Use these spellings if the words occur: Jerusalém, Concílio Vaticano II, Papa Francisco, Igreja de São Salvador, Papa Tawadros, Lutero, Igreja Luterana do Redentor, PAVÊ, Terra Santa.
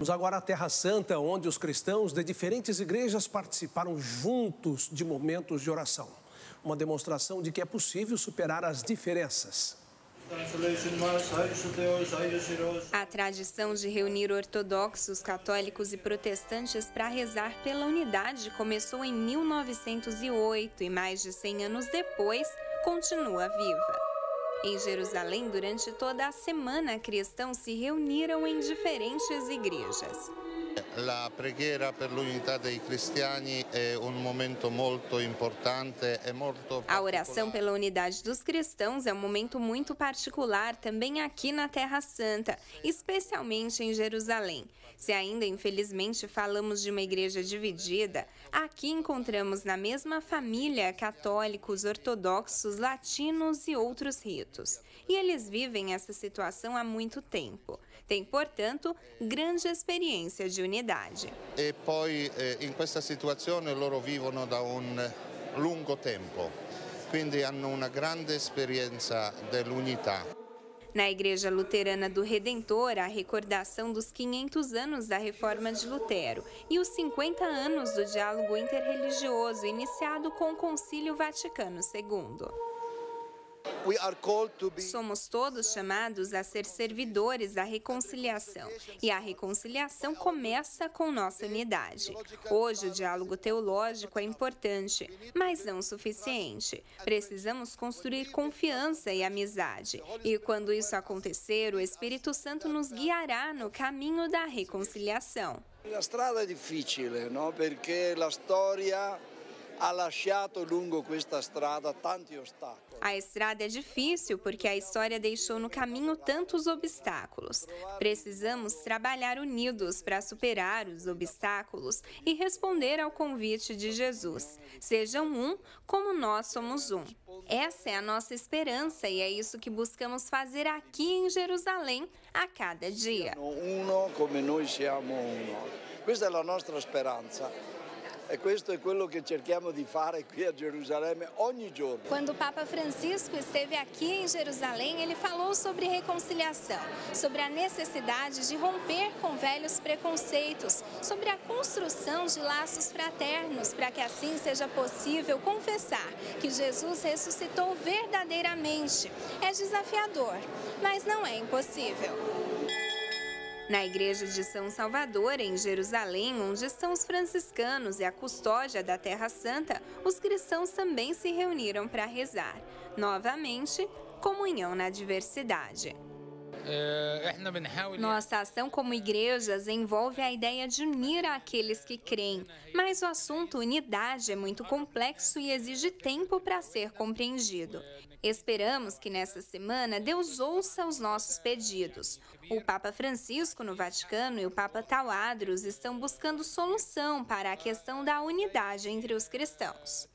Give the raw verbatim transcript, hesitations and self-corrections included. Vamos agora à Terra Santa, onde os cristãos de diferentes igrejas participaram juntos de momentos de oração. Uma demonstração de que é possível superar as diferenças. A tradição de reunir ortodoxos, católicos e protestantes para rezar pela unidade começou em mil novecentos e oito e mais de cem anos depois continua viva. Em Jerusalém, durante toda a semana, cristãos se reuniram em diferentes igrejas. La preghiera per l'unità dei cristiani è un momento molto importante e molto particolare. A oração pela unidade dos cristãos é um momento muito particular também aqui na Terra Santa, especialmente em Jerusalém. Se ainda, infelizmente, falamos de uma igreja dividida, aqui encontramos na mesma família católicos, ortodoxos, latinos e outros ritos. E eles vivem essa situação há muito tempo. Tem, portanto, grande experiência de unidade. E poi in questa situazione loro vivono da un lungo tempo, quindi hanno una grande esperienza dell'unità. Na Igreja Luterana do Redentor, a recordação dos quinhentos anos da reforma de Lutero e os cinquenta anos do diálogo interreligioso iniciado com o Concílio Vaticano segundo. Somos todos chamados a ser servidores da reconciliação, e a reconciliação começa com nossa unidade. Hoje o diálogo teológico é importante, mas não suficiente. Precisamos construir confiança e amizade, e quando isso acontecer, o Espírito Santo nos guiará no caminho da reconciliação. A estrada é difícil, não? Porque a história ha lasciato lungo questa strada tanti ostacoli. A estrada é difícil porque a história deixou no caminho tantos obstáculos. Precisamos trabalhar unidos para superar os obstáculos e responder ao convite de Jesus. Sejam um como nós somos um. Essa é a nossa esperança e é isso que buscamos fazer aqui em Jerusalém a cada dia. Uno come noi siamo uno. Questa è la nostra speranza. E questo è quello che cerchiamo di fare qui a Gerusalemme ogni giorno. Quando o Papa Francisco esteve aqui em Jerusalém, ele falou sobre reconciliação, sobre a necessidade de romper com velhos preconceitos, sobre a construção de laços fraternos, para que assim seja possível confessar que Jesus ressuscitou verdadeiramente. É desafiador, mas não é impossível. Na Igreja de São Salvador, em Jerusalém, onde estão os franciscanos e a custódia da Terra Santa, os cristãos também se reuniram para rezar. Novamente, comunhão na diversidade. Nossa ação como igrejas envolve a ideia de unir aqueles que creem, mas o assunto unidade é muito complexo e exige tempo para ser compreendido. Esperamos que nessa semana Deus ouça os nossos pedidos. O Papa Francisco no Vaticano e o Papa Tawadros estão buscando solução para a questão da unidade entre os cristãos.